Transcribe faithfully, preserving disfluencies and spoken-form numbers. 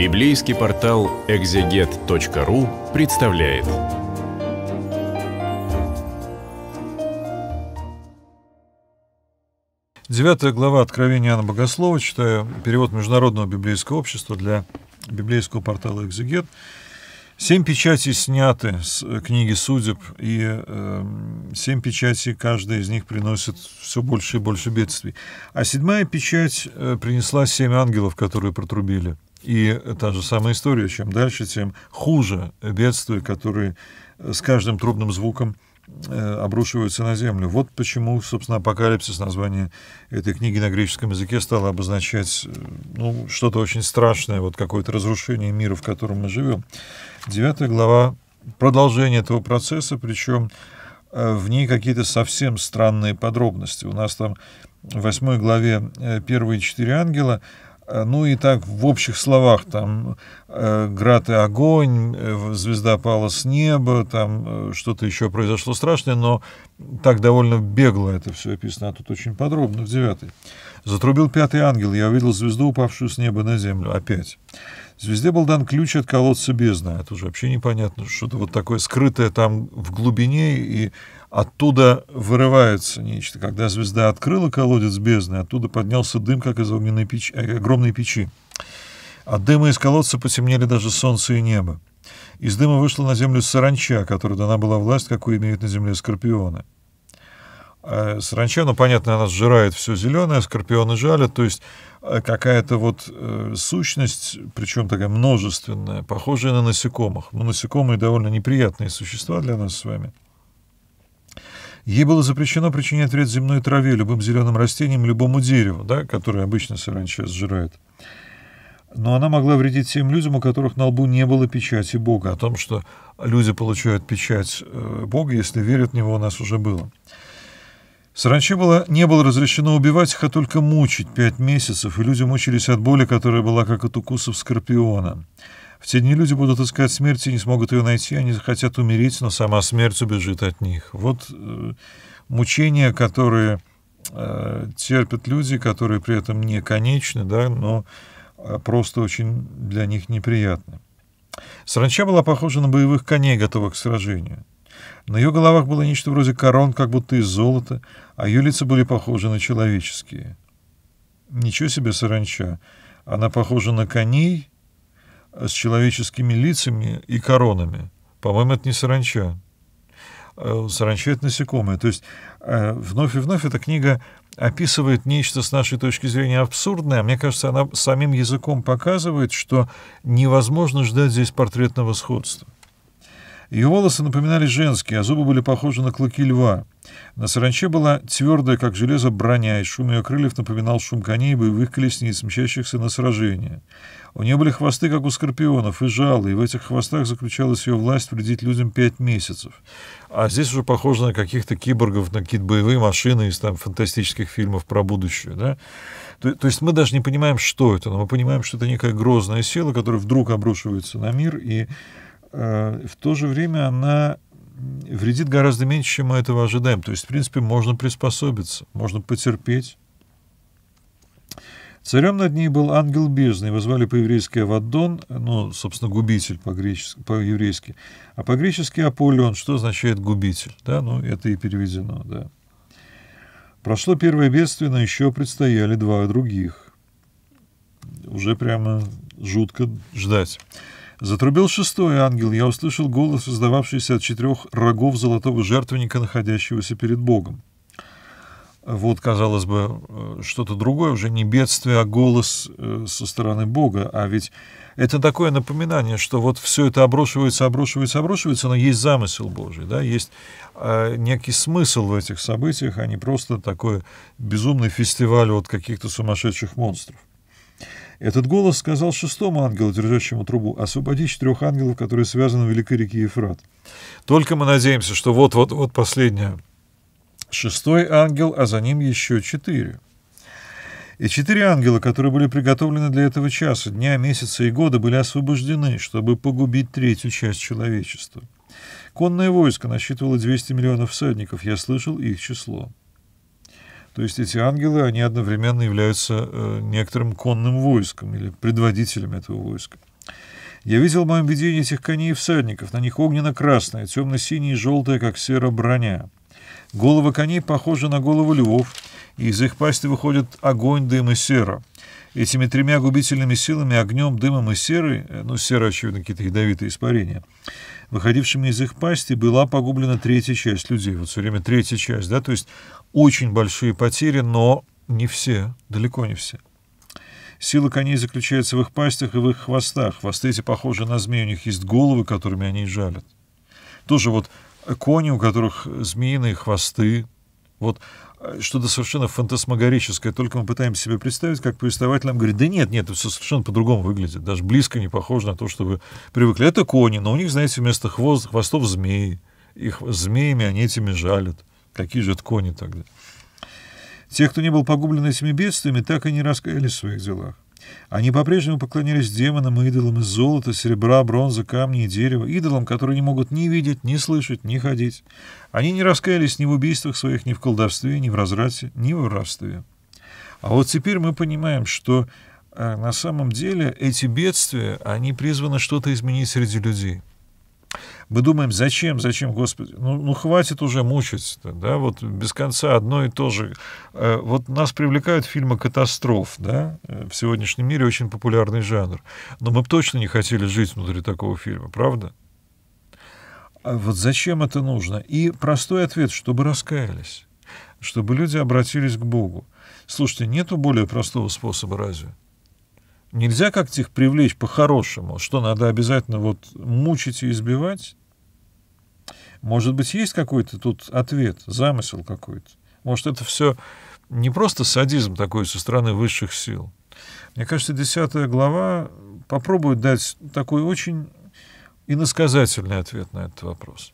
Библейский портал экзегет точка ру представляет. Девятая глава Откровения Иоанна Богослова, читаю перевод Международного Библейского Общества для библейского портала «Экзегет». Семь печатей сняты с книги судеб, и э, семь печатей, каждая из них приносит все больше и больше бедствий. А седьмая печать э, принесла семь ангелов, которые протрубили. И та же самая история, чем дальше, тем хуже бедствия, которые с каждым трубным звуком обрушиваются на землю. Вот почему, собственно, «Апокалипсис», название этой книги на греческом языке, стало обозначать ну, что-то очень страшное, вот какое-то разрушение мира, в котором мы живем. Девятая глава — продолжение этого процесса, причем в ней какие-то совсем странные подробности. У нас там в восьмой главе первые четыре ангела. Ну и так, в общих словах, там э, град и огонь, э, звезда пала с неба, там э, что-то еще произошло страшное, но так довольно бегло это все описано, а тут очень подробно, в девятой. «Затрубил пятый ангел, я увидел звезду, упавшую с неба на землю». Опять. «Звезде был дан ключ от колодца бездны». Это уже вообще непонятно, что-то вот такое скрытое там в глубине, и оттуда вырывается нечто. Когда звезда открыла колодец бездны, оттуда поднялся дым, как из огненной печи, огромной печи. От дыма из колодца потемнели даже солнце и небо. Из дыма вышла на землю саранча, которой дана была власть, какую имеют на земле скорпионы. Саранча, ну, понятно, она сжирает все зеленое, скорпионы жалят, то есть какая-то вот э, сущность, причем такая множественная, похожая на насекомых. Ну, насекомые довольно неприятные существа для нас с вами. Ей было запрещено причинять вред земной траве, любым зеленым растениям, любому дереву, да, которое обычно саранча сжирает. Но она могла вредить тем людям, у которых на лбу не было печати Бога. О том, что люди получают печать э, Бога, если верят в него, у нас уже было. Саранче было, не было разрешено убивать их, а только мучить пять месяцев, и люди мучились от боли, которая была как от укусов скорпиона. В те дни люди будут искать смерти и не смогут ее найти, они захотят умереть, но сама смерть убежит от них. Вот э, мучения, которые э, терпят люди, которые при этом не конечны, да, но э, просто очень для них неприятны. Саранча была похожа на боевых коней, готовых к сражению. На ее головах было нечто вроде корон, как будто из золота, а ее лица были похожи на человеческие. Ничего себе саранча! Она похожа на коней с человеческими лицами и коронами. По-моему, это не саранча. Саранча — это насекомое. То есть вновь и вновь эта книга описывает нечто, с нашей точки зрения, абсурдное. Мне кажется, она самим языком показывает, что невозможно ждать здесь портретного сходства. Ее волосы напоминали женские, а зубы были похожи на клыки льва. На саранче была твердая, как железо, броня, и шум ее крыльев напоминал шум коней и боевых колесниц, мчащихся на сражение. У нее были хвосты, как у скорпионов, и жалы, и в этих хвостах заключалась ее власть вредить людям пять месяцев. А здесь уже похоже на каких-то киборгов, на какие-то боевые машины из там фантастических фильмов про будущее. Да? То, то есть мы даже не понимаем, что это, но мы понимаем, что это некая грозная сила, которая вдруг обрушивается на мир, и в то же время она вредит гораздо меньше, чем мы этого ожидаем. То есть, в принципе, можно приспособиться, можно потерпеть. Царем над ней был ангел бездны. Его звали по-еврейски Авадон, ну, собственно, губитель по-гречески, по-еврейски. А по-гречески Аполеон, что означает губитель. Да? Ну, это и переведено, да. Прошло первое бедствие, но еще предстояли два других. Уже прямо жутко ждать. «Затрубил шестой ангел, я услышал голос, издававшийся от четырех рогов золотого жертвенника, находящегося перед Богом». Вот, казалось бы, что-то другое, уже не бедствие, а голос со стороны Бога. А ведь это такое напоминание, что вот все это обрушивается, обрушивается, обрушивается, но есть замысел Божий, да, есть некий смысл в этих событиях, а не просто такой безумный фестиваль от каких-то сумасшедших монстров. Этот голос сказал шестому ангелу, держащему трубу: «Освободи четырех ангелов, которые связаны в великой реке Ефрат». Только мы надеемся, что вот-вот-вот последняя. Шестой ангел, а за ним еще четыре. «И четыре ангела, которые были приготовлены для этого часа, дня, месяца и года, были освобождены, чтобы погубить третью часть человечества. Конное войско насчитывало двести миллионов всадников, я слышал их число». То есть эти ангелы, они одновременно являются некоторым конным войском или предводителем этого войска. Я видел в моем видении этих коней и всадников, на них огненно-красная, темно-синяя и желтая, как сера, броня. Головы коней похожи на головы львов, и из их пасти выходит огонь, дым и сера. Этими тремя губительными силами, огнем, дымом и серой, ну, сера, очевидно, какие-то ядовитые испарения, выходившими из их пасти, была погублена третья часть людей. Вот все время третья часть, да, то есть очень большие потери, но не все, далеко не все. Сила коней заключается в их пастях и в их хвостах. Хвосты эти похожи на змеи, у них есть головы, которыми они жалят. Тоже вот кони, у которых змеиные хвосты, вот что-то совершенно фантасмагорическое. Только мы пытаемся себе представить, как повествователям говорит: да нет, нет, это все совершенно по-другому выглядит, даже близко не похоже на то, что вы привыкли. Это кони, но у них, знаете, вместо хвост, хвостов змеи. Их змеями они этими жалят. Какие же это кони тогда? Те, кто не был погублен этими бедствиями, так и не раскаялись в своих делах. Они по-прежнему поклонялись демонам и идолам из золота, серебра, бронзы, камня и дерева, идолам, которые не могут ни видеть, ни слышать, ни ходить. Они не раскаялись ни в убийствах своих, ни в колдовстве, ни в разврате, ни в воровстве. А вот теперь мы понимаем, что э, на самом деле эти бедствия, они призваны что-то изменить среди людей. Мы думаем, зачем, зачем, Господи, ну, ну хватит уже мучиться-то, да, вот без конца одно и то же. Вот нас привлекают фильмы катастроф, да, в сегодняшнем мире очень популярный жанр, но мы бы точно не хотели жить внутри такого фильма, правда? А вот зачем это нужно? И простой ответ, чтобы раскаялись, чтобы люди обратились к Богу. Слушайте, нету более простого способа разве? Нельзя как-то их привлечь по-хорошему, что надо обязательно вот мучить и избивать? Может быть, есть какой-то тут ответ, замысел какой-то? Может, это все не просто садизм такой со стороны высших сил? Мне кажется, десятая глава попробует дать такой очень иносказательный ответ на этот вопрос.